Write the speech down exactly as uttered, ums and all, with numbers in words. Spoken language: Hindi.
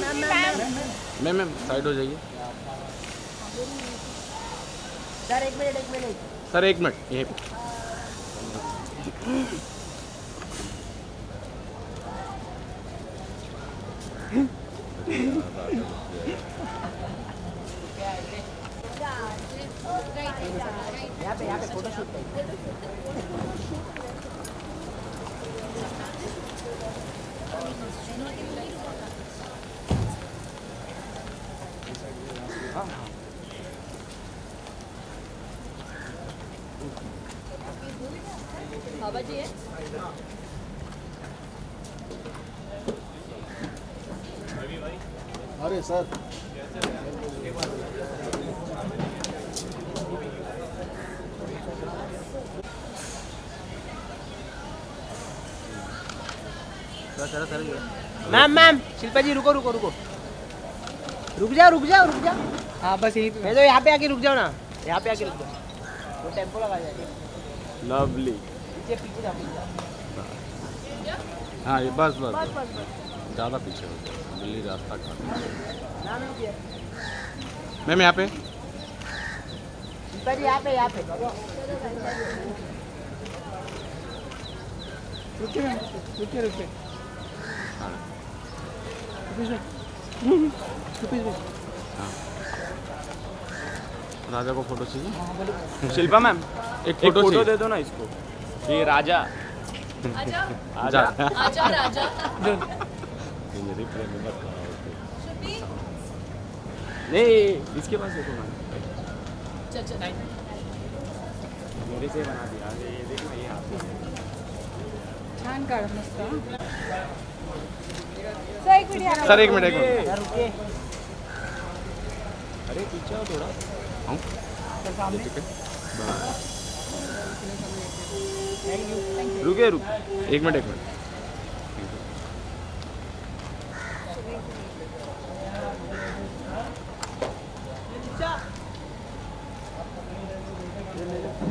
मैम मैम साइड हो जाइए सर। एक मिनट एक मिनट सर एक मिनट यहीं पे बाबा जी है अरे sir sir sir ma'am ma'am Shilpa ji रुको रुको रुको रुक जाओ रुक जाओ रुक जाओ हाँ बस यही मैं तो यहाँ पे आके रुक जाओ ना यहाँ पे आके रुक जाओ वो तो टेम्पो लगा जाएगा। लवली पीछे पीछे हाँ ये बस बस ज़्यादा पीछे हो गया दिल्ली रास्ता का मैम यहाँ पे यहाँ पे यहाँ पे रुकिए रुकिए रुकिए राजा को फोटो चाहिए। शिल्पा मैम एक फोटो दे दो ना इसको। ये राजा आजा आजा आजा राजा नहीं इसके पास देखो मैम मेरे से बना दिया ये देखो ये छान काढ मस्त। सर एक मिनट एक मिनट अरे पीछे आओ थोड़ा हम रुके रुके एक मिनट एक मिनट